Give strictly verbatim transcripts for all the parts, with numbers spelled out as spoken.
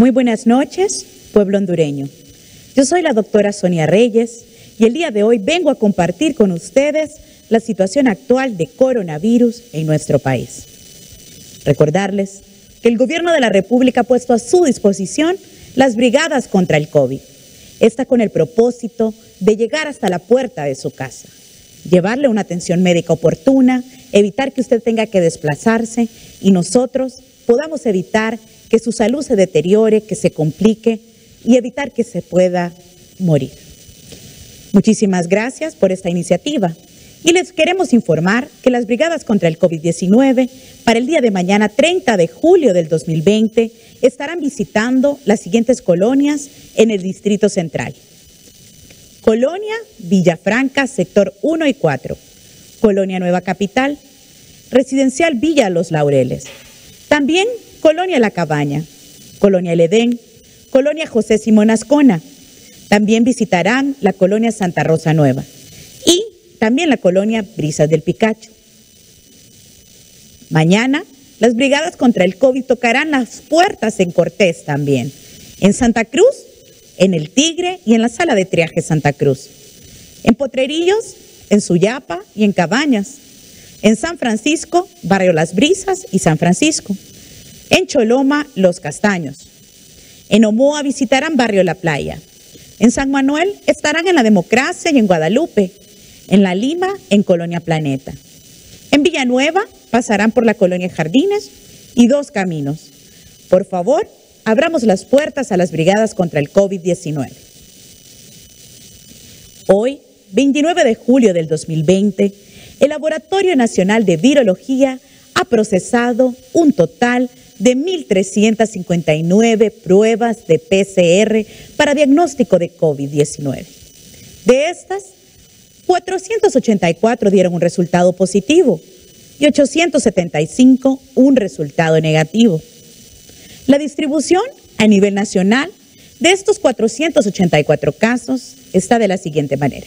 Muy buenas noches, pueblo hondureño. Yo soy la doctora Sonia Reyes y el día de hoy vengo a compartir con ustedes la situación actual de coronavirus en nuestro país. Recordarles que el gobierno de la República ha puesto a su disposición las brigadas contra el COVID. Esta con el propósito de llegar hasta la puerta de su casa, llevarle una atención médica oportuna, evitar que usted tenga que desplazarse y nosotros podamos evitar que su salud se deteriore, que se complique y evitar que se pueda morir. Muchísimas gracias por esta iniciativa. Y les queremos informar que las brigadas contra el COVID diecinueve para el día de mañana treinta de julio del dos mil veinte estarán visitando las siguientes colonias en el Distrito Central. Colonia Villafranca, sector uno y cuatro. Colonia Nueva Capital, Residencial Villa Los Laureles. También Colonia La Cabaña, Colonia El Edén, Colonia José Simón Ascona. También visitarán la Colonia Santa Rosa Nueva. Y también la colonia Brisas del Picacho. Mañana, las brigadas contra el COVID tocarán las puertas en Cortés también, en Santa Cruz, en El Tigre y en la Sala de Triaje Santa Cruz, en Potrerillos, en Suyapa y en Cabañas, en San Francisco, Barrio Las Brisas y San Francisco, en Choloma, Los Castaños, en Omoa visitarán Barrio La Playa, en San Manuel estarán en La Democracia y en Guadalupe, en La Lima, en Colonia Planeta. En Villanueva pasarán por la Colonia Jardines y Dos Caminos. Por favor, abramos las puertas a las brigadas contra el COVID diecinueve. Hoy, veintinueve de julio del dos mil veinte, el Laboratorio Nacional de Virología ha procesado un total de mil trescientas cincuenta y nueve pruebas de P C R para diagnóstico de COVID diecinueve. De estas, cuatrocientos ochenta y cuatro dieron un resultado positivo y ochocientos setenta y cinco un resultado negativo. La distribución a nivel nacional de estos cuatrocientos ochenta y cuatro casos está de la siguiente manera.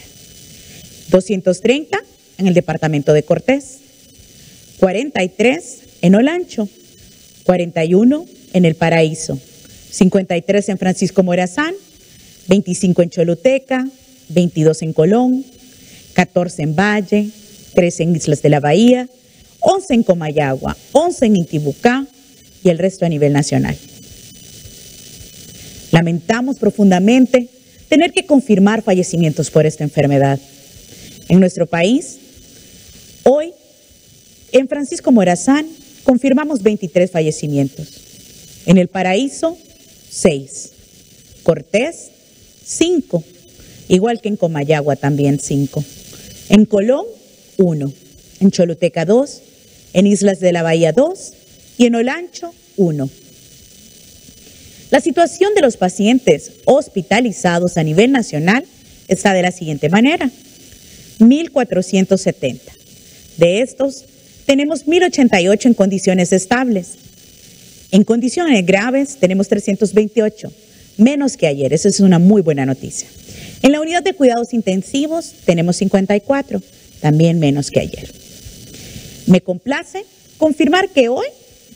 doscientos treinta en el departamento de Cortés, cuarenta y tres en Olancho, cuarenta y uno en El Paraíso, cincuenta y tres en Francisco Morazán, veinticinco en Choluteca, veintidós en Colón, catorce en Valle, trece en Islas de la Bahía, once en Comayagua, once en Intibucá y el resto a nivel nacional. Lamentamos profundamente tener que confirmar fallecimientos por esta enfermedad. En nuestro país, hoy, en Francisco Morazán, confirmamos veintitrés fallecimientos. En El Paraíso, seis. Cortés, cinco. Igual que en Comayagua también, cinco. En Colón, uno. En Choluteca, dos. En Islas de la Bahía, dos. Y en Olancho, uno. La situación de los pacientes hospitalizados a nivel nacional está de la siguiente manera. mil cuatrocientos setenta. De estos, tenemos mil ochenta y ocho en condiciones estables. En condiciones graves, tenemos trescientos veintiocho, menos que ayer. Esa es una muy buena noticia. En la unidad de cuidados intensivos tenemos cincuenta y cuatro, también menos que ayer. Me complace confirmar que hoy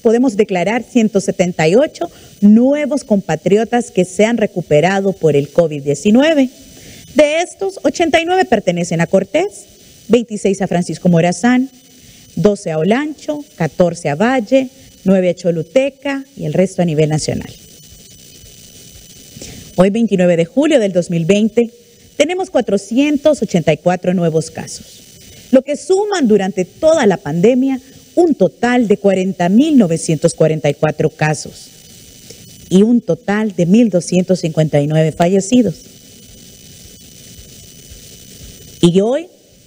podemos declarar ciento setenta y ocho nuevos compatriotas que se han recuperado por el COVID diecinueve. De estos, ochenta y nueve pertenecen a Cortés, veintiséis a Francisco Morazán, doce a Olancho, catorce a Valle, nueve a Choluteca y el resto a nivel nacional. Hoy, veintinueve de julio del dos mil veinte, tenemos cuatrocientos ochenta y cuatro nuevos casos, lo que suman durante toda la pandemia un total de cuarenta mil novecientos cuarenta y cuatro casos y un total de mil doscientos cincuenta y nueve fallecidos. Y hoy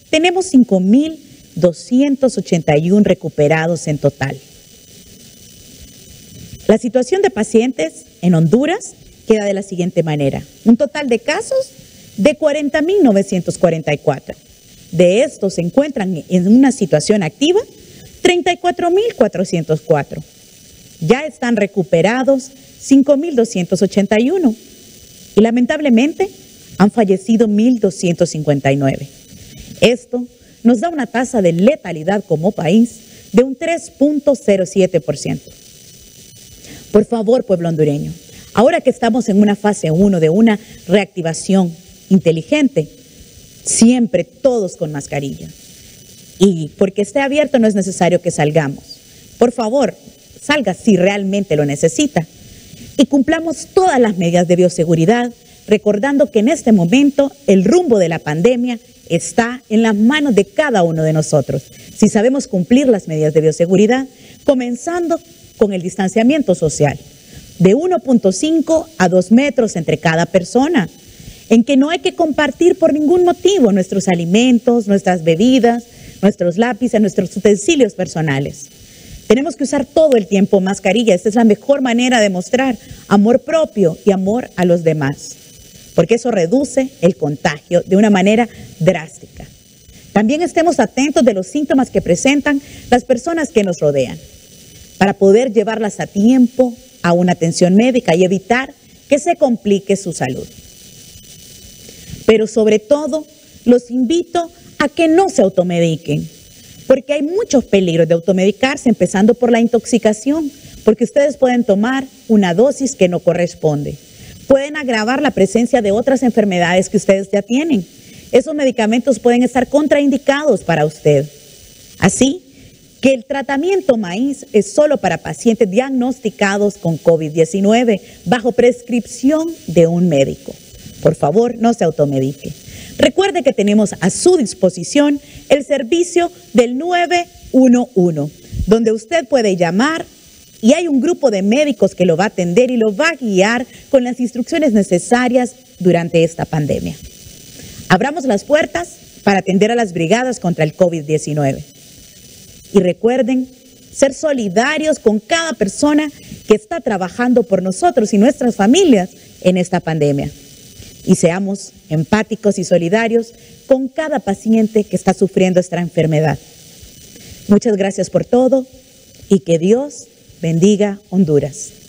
tenemos cinco mil doscientos ochenta y uno recuperados en total. La situación de pacientes en Honduras queda de la siguiente manera. Un total de casos de cuarenta mil novecientos cuarenta y cuatro. De estos se encuentran en una situación activa treinta y cuatro mil cuatrocientos cuatro. Ya están recuperados cinco mil doscientos ochenta y uno. Y lamentablemente han fallecido mil doscientos cincuenta y nueve. Esto nos da una tasa de letalidad como país de un tres punto cero siete por ciento. Por favor, pueblo hondureño, Ahora que estamos en una fase uno de una reactivación inteligente, siempre todos con mascarilla. Y porque esté abierto no es necesario que salgamos. Por favor, salga si realmente lo necesita. Y cumplamos todas las medidas de bioseguridad, recordando que en este momento el rumbo de la pandemia está en las manos de cada uno de nosotros. Si sabemos cumplir las medidas de bioseguridad, comenzando con el distanciamiento social, de uno punto cinco a dos metros entre cada persona, en que no hay que compartir por ningún motivo nuestros alimentos, nuestras bebidas, nuestros lápices, nuestros utensilios personales. Tenemos que usar todo el tiempo mascarilla. Esta es la mejor manera de mostrar amor propio y amor a los demás, porque eso reduce el contagio de una manera drástica. También estemos atentos de los síntomas que presentan las personas que nos rodean, para poder llevarlas a tiempo a una atención médica y evitar que se complique su salud. Pero sobre todo, los invito a que no se automediquen, porque hay muchos peligros de automedicarse, empezando por la intoxicación, porque ustedes pueden tomar una dosis que no corresponde. Pueden agravar la presencia de otras enfermedades que ustedes ya tienen. Esos medicamentos pueden estar contraindicados para usted. Así que el tratamiento maíz es solo para pacientes diagnosticados con COVID diecinueve bajo prescripción de un médico. Por favor, no se automedique. Recuerde que tenemos a su disposición el servicio del nueve uno uno, donde usted puede llamar y hay un grupo de médicos que lo va a atender y lo va a guiar con las instrucciones necesarias durante esta pandemia. Abramos las puertas para atender a las brigadas contra el COVID diecinueve. Y recuerden ser solidarios con cada persona que está trabajando por nosotros y nuestras familias en esta pandemia. Y seamos empáticos y solidarios con cada paciente que está sufriendo esta enfermedad. Muchas gracias por todo y que Dios bendiga Honduras.